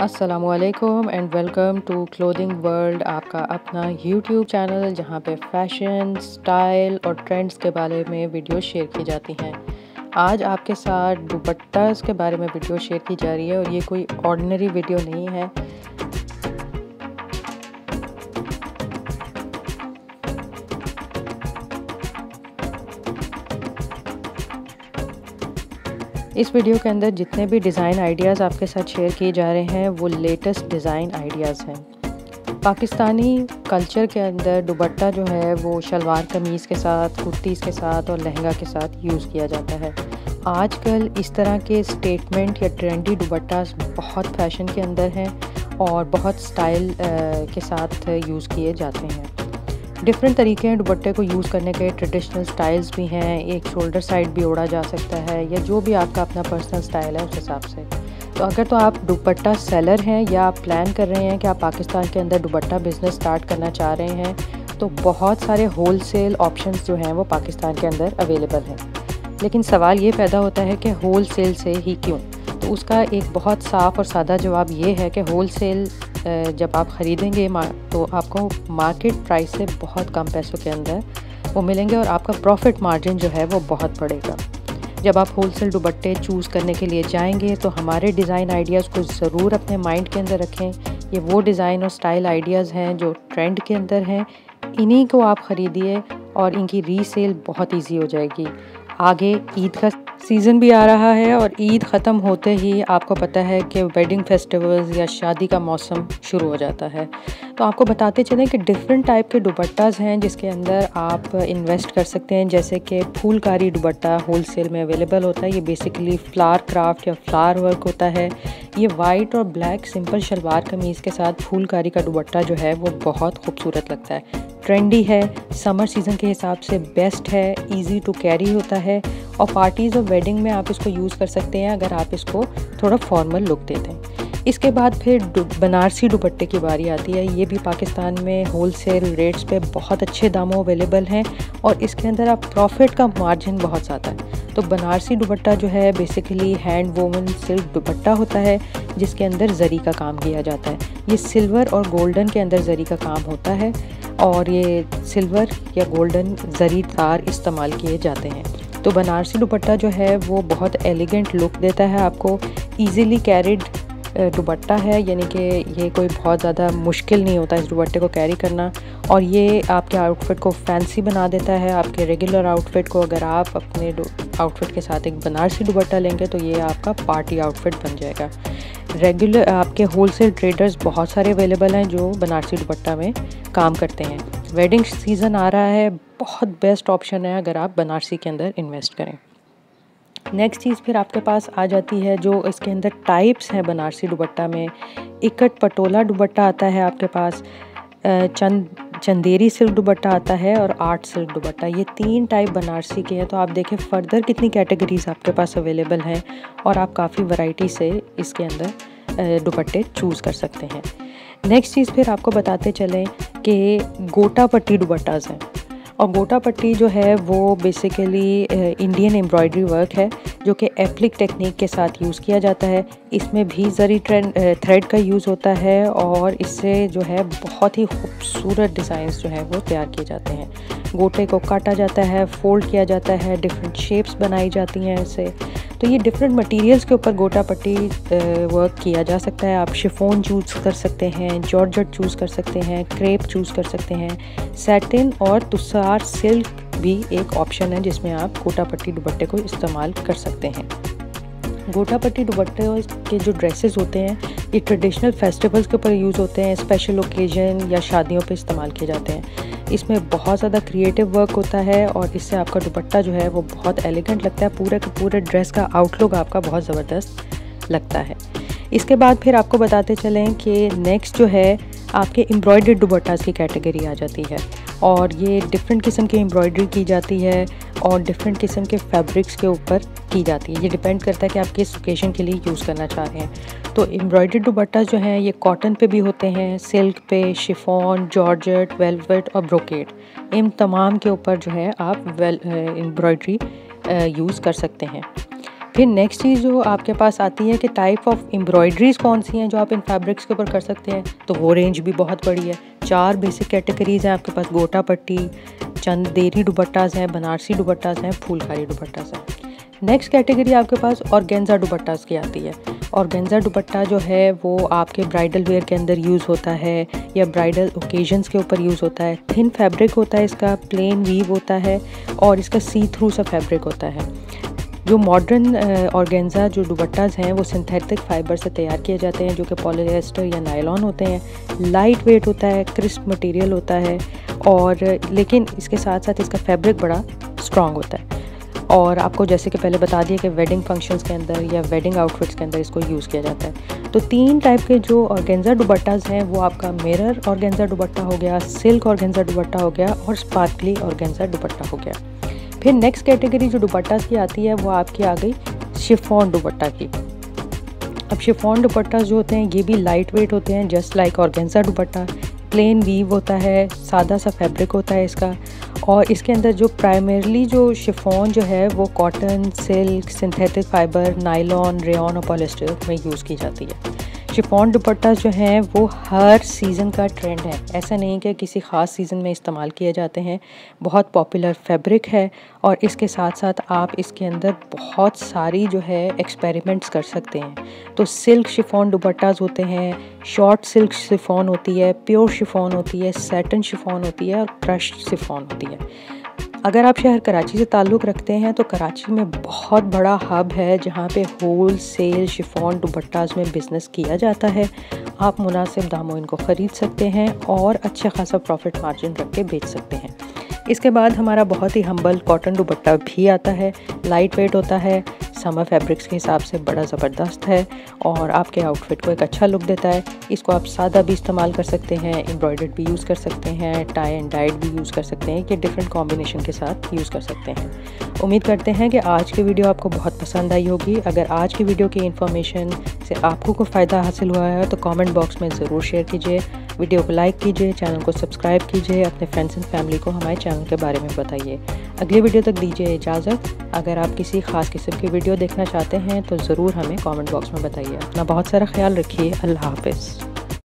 अस्सलामुअलैकुम and welcome to clothing world, आपका अपना यूट्यूब चैनल जहां पे फैशन, स्टाइल और ट्रेंड्स के बारे में वीडियो शेयर की जाती हैं। आज आपके साथ दुपट्टा के बारे में वीडियो शेयर की जा रही है और ये कोई ऑर्डिनरी वीडियो नहीं है। इस वीडियो के अंदर जितने भी डिज़ाइन आइडियाज़ आपके साथ शेयर किए जा रहे हैं वो लेटेस्ट डिज़ाइन आइडियाज़ हैं। पाकिस्तानी कल्चर के अंदर दुपट्टा जो है वो शलवार कमीज़ के साथ, कुर्तीस के साथ और लहंगा के साथ यूज़ किया जाता है। आजकल इस तरह के स्टेटमेंट या ट्रेंडी दुपट्टास बहुत फैशन के अंदर हैं और बहुत स्टाइल के साथ यूज़ किए जाते हैं। डिफरेंट तरीके हैं दुपट्टे को यूज़ करने के, ट्रेडिशनल स्टाइल्स भी हैं, एक शोल्डर साइड भी ओढ़ा जा सकता है या जो भी आपका अपना पर्सनल स्टाइल है उस हिसाब से। तो अगर तो आप दुपट्टा सेलर हैं या आप प्लान कर रहे हैं कि आप पाकिस्तान के अंदर दुपट्टा बिज़नेस स्टार्ट करना चाह रहे हैं तो बहुत सारे होलसेल ऑप्शंस जो हैं वो पाकिस्तान के अंदर अवेलेबल हैं। लेकिन सवाल ये पैदा होता है कि होलसेल से ही क्यों? तो उसका एक बहुत साफ़ और सादा जवाब ये है कि होलसेल जब आप ख़रीदेंगे तो आपको मार्केट प्राइस से बहुत कम पैसों के अंदर वो मिलेंगे और आपका प्रॉफिट मार्जिन जो है वो बहुत बढ़ेगा। जब आप होलसेल दुपट्टे चूज़ करने के लिए जाएंगे तो हमारे डिज़ाइन आइडियाज़ को ज़रूर अपने माइंड के अंदर रखें। ये वो डिज़ाइन और स्टाइल आइडियाज़ हैं जो ट्रेंड के अंदर हैं, इन्हीं को आप ख़रीदिए और इनकी रीसेल बहुत ईजी हो जाएगी। आगे ईद का सीज़न भी आ रहा है और ईद ख़त्म होते ही आपको पता है कि वेडिंग फेस्टिवल्स या शादी का मौसम शुरू हो जाता है। तो आपको बताते चलें कि डिफरेंट टाइप के दुपट्टास हैं जिसके अंदर आप इन्वेस्ट कर सकते हैं, जैसे कि फूलकारी दुपट्टा होलसेल में अवेलेबल होता है। ये बेसिकली फ्लावर क्राफ्ट या फ्लावर वर्क होता है। ये वाइट और ब्लैक सिंपल शलवार कमीज़ के साथ फूलकारी का दुपट्टा जो है वो बहुत खूबसूरत लगता है, ट्रेंडी है, समर सीज़न के हिसाब से बेस्ट है, इजी टू कैरी होता है और पार्टीज़ और वेडिंग में आप इसको यूज़ कर सकते हैं अगर आप इसको थोड़ा फॉर्मल लुक देते हैं। इसके बाद फिर बनारसी दुपट्टे की बारी आती है। ये भी पाकिस्तान में होलसेल रेट्स पे बहुत अच्छे दामों अवेलेबल हैं और इसके अंदर आप प्रॉफिट का मार्जिन बहुत ज़्यादा है। तो बनारसी दुपट्टा जो है बेसिकली हैंड वोवन सिल्क दुपट्टा होता है जिसके अंदर जरी का काम किया जाता है। ये सिल्वर और गोल्डन के अंदर जरी का काम होता है और ये सिल्वर या गोल्डन जरी तार इस्तेमाल किए जाते हैं। तो बनारसी दुपट्टा जो है वो बहुत एलिगेंट लुक देता है, आपको ईजीली कैरीड दुपट्टा है, यानी कि ये कोई बहुत ज़्यादा मुश्किल नहीं होता इस दुपट्टे को कैरी करना और ये आपके आउटफिट को फैंसी बना देता है। आपके रेगुलर आउटफिट को अगर आप अपने आउटफिट के साथ एक बनारसी दुपट्टा लेंगे तो ये आपका पार्टी आउटफिट बन जाएगा। रेगुलर आपके होलसेल ट्रेडर्स बहुत सारे अवेलेबल हैं जो बनारसी दुपट्टा में काम करते हैं। वेडिंग सीज़न आ रहा है, बहुत बेस्ट ऑप्शन है अगर आप बनारसी के अंदर इन्वेस्ट करें। नेक्स्ट चीज़ फिर आपके पास आ जाती है जो इसके अंदर टाइप्स हैं। बनारसी दुपट्टा में इकट पटोला दुपट्टा आता है, आपके पास चंदेरी सिल्क दुपट्टा आता है और आर्ट सिल्क दुपट्टा। ये तीन टाइप बनारसी के हैं। तो आप देखें फर्दर कितनी कैटेगरीज आपके पास अवेलेबल हैं और आप काफ़ी वैरायटी से इसके अंदर दुपट्टे चूज़ कर सकते हैं। नेक्स्ट चीज़ फिर आपको बताते चलें कि गोटा पट्टी दुपट्टास हैं और गोटा पट्टी जो है वो बेसिकली इंडियन एम्ब्रॉयडरी वर्क है जो कि एप्लिक टेक्निक के साथ यूज़ किया जाता है। इसमें भी ज़री थ्रेड का यूज़ होता है और इससे जो है बहुत ही खूबसूरत डिज़ाइंस जो है वो तैयार किए जाते हैं। गोटे को काटा जाता है, फोल्ड किया जाता है, डिफरेंट शेप्स बनाई जाती हैं इससे। तो ये डिफरेंट मटेरियल्स के ऊपर गोटा पट्टी वर्क किया जा सकता है। आप शिफॉन चूज़ कर सकते हैं, जॉर्जेट चूज़ कर सकते हैं, क्रेप चूज़ कर सकते हैं, सैटिन और तुसार सिल्क भी एक ऑप्शन है जिसमें आप गोटा पट्टी दुपट्टे को इस्तेमाल कर सकते हैं। गोटा पट्टी दुपट्टे के जो ड्रेसेस होते हैं ये ट्रेडिशनल फेस्टिवल्स के ऊपर यूज़ होते हैं, स्पेशल ओकेजन या शादियों पे इस्तेमाल किए जाते हैं। इसमें बहुत ज़्यादा क्रिएटिव वर्क होता है और इससे आपका दुपट्टा जो है वो बहुत एलिगेंट लगता है, पूरे के पूरे ड्रेस का आउटलुक आपका बहुत ज़बरदस्त लगता है। इसके बाद फिर आपको बताते चलें कि नेक्स्ट जो है आपके एम्ब्रॉयडर्ड दुपट्टास की कैटेगरी आ जाती है और ये डिफरेंट किस्म की एम्ब्रॉयडरी की जाती है और डिफरेंट किस्म के फैब्रिक्स के ऊपर की जाती है। ये डिपेंड करता है कि आप किस ओकेजन के लिए यूज़ करना चाह रहे हैं। तो एम्ब्रॉयडरी दुपट्टा जो हैं ये कॉटन पे भी होते हैं, सिल्क पे, शिफॉन, जॉर्जेट, वेलवेट और ब्रोकेट, इन तमाम के ऊपर जो है आप एम्ब्रॉयडरी यूज़ कर सकते हैं। फिर नेक्स्ट चीज़ जो आपके पास आती है कि टाइप ऑफ एम्ब्रॉयडरीज़ कौन सी हैं जो आप इन फैब्रिक्स के ऊपर कर सकते हैं, तो वो रेंज भी बहुत बड़ी है। चार बेसिक कैटेगरीज़ हैं आपके पास, गोटा पट्टी, चंदेरी दुपट्टास हैं, बनारसी दुपट्टास हैं, फूलकारी दुपट्टास हैं। नेक्स्ट कैटेगरी आपके पास ऑर्गेन्जा दुपट्टास की आती है। ऑर्गेन्जा दुपट्टा जो है वो आपके ब्राइडल वेयर के अंदर यूज़ होता है या ब्राइडल ओकेजन्स के ऊपर यूज़ होता है। थिन फैब्रिक होता है, इसका प्लेन वीव होता है और इसका सी थ्रू सा फैब्रिक होता है। जो मॉडर्न ऑर्गेन्जा जो दुपट्टास हैं वो सिंथेटिक फाइबर से तैयार किए जाते हैं जो कि पॉलिएस्टर या नायलॉन होते हैं। लाइट वेट होता है, क्रिस्प मटेरियल होता है और लेकिन इसके साथ साथ इसका फैब्रिक बड़ा स्ट्रॉन्ग होता है और आपको जैसे कि पहले बता दिया कि वेडिंग फंक्शंस के अंदर या वेडिंग आउटफिट्स के अंदर इसको यूज़ किया जाता है। तो तीन टाइप के जो ऑर्गेन्जा दुपट्टास हैं वो आपका मिरर ऑर्गेन्जा दुपट्टा हो गया, सिल्क ऑर्गेन्जा दुपट्टा हो गया और स्पार्कली ऑर्गेन्जा दुपट्टा हो गया। फिर नेक्स्ट कैटेगरी जो दुपट्टास की आती है वो आपकी आ गई शिफॉन दुपट्टा की। अब शिफॉन दुपट्टा जो होते हैं ये भी लाइट वेट होते हैं, जस्ट लाइक ऑर्गेन्जा दुपट्टा। प्लेन वीव होता है, सादा सा फैब्रिक होता है इसका और इसके अंदर जो प्राइमरली जो शिफॉन जो है वो cotton, silk, synthetic fibre, nylon, rayon और पॉलिएस्टर में यूज़ की जाती है। शिफॉन दुपट्टा जो हैं वो हर सीज़न का ट्रेंड है, ऐसा नहीं कि किसी ख़ास सीज़न में इस्तेमाल किए जाते हैं। बहुत पॉपुलर फैब्रिक है और इसके साथ साथ आप इसके अंदर बहुत सारी जो है एक्सपेरिमेंट्स कर सकते हैं। तो सिल्क शिफॉन दुपट्टास होते हैं, शॉर्ट सिल्क शिफॉन होती है, प्योर शिफॉन होती है, सैटिन शिफॉन होती है और क्रश्ड शिफॉन होती है। अगर आप शहर कराची से ताल्लुक़ रखते हैं तो कराची में बहुत बड़ा हब है जहाँ पे होल सेल शिफॉन दुपट्टास में बिज़नेस किया जाता है। आप मुनासिब दामों इनको ख़रीद सकते हैं और अच्छा खासा प्रॉफिट मार्जिन रख के बेच सकते हैं। इसके बाद हमारा बहुत ही हम्बल कॉटन दुपट्टा भी आता है। लाइट वेट होता है, समर फैब्रिक्स के हिसाब से बड़ा ज़बरदस्त है और आपके आउटफिट को एक अच्छा लुक देता है। इसको आप सादा भी इस्तेमाल कर सकते हैं, एम्ब्रॉयडर्ड भी यूज़ कर सकते हैं, टाई एंड डाइड भी यूज़ कर सकते हैं, कि डिफरेंट कॉम्बिनेशन के साथ यूज़ कर सकते हैं। उम्मीद करते हैं कि आज की वीडियो आपको बहुत पसंद आई होगी। अगर आज की वीडियो की इन्फॉर्मेशन से आपको कोई फ़ायदा हासिल हुआ है तो कमेंट बॉक्स में ज़रूर शेयर कीजिए, वीडियो को लाइक कीजिए, चैनल को सब्सक्राइब कीजिए, अपने फ्रेंड्स एंड फैमिली को हमारे चैनल के बारे में बताइए। अगली वीडियो तक दीजिए इजाज़त। अगर आप किसी ख़ास किस्म की वीडियो देखना चाहते हैं तो ज़रूर हमें कमेंट बॉक्स में बताइए। अपना बहुत सारा ख्याल रखिए। अल्लाह हाफ़िज़।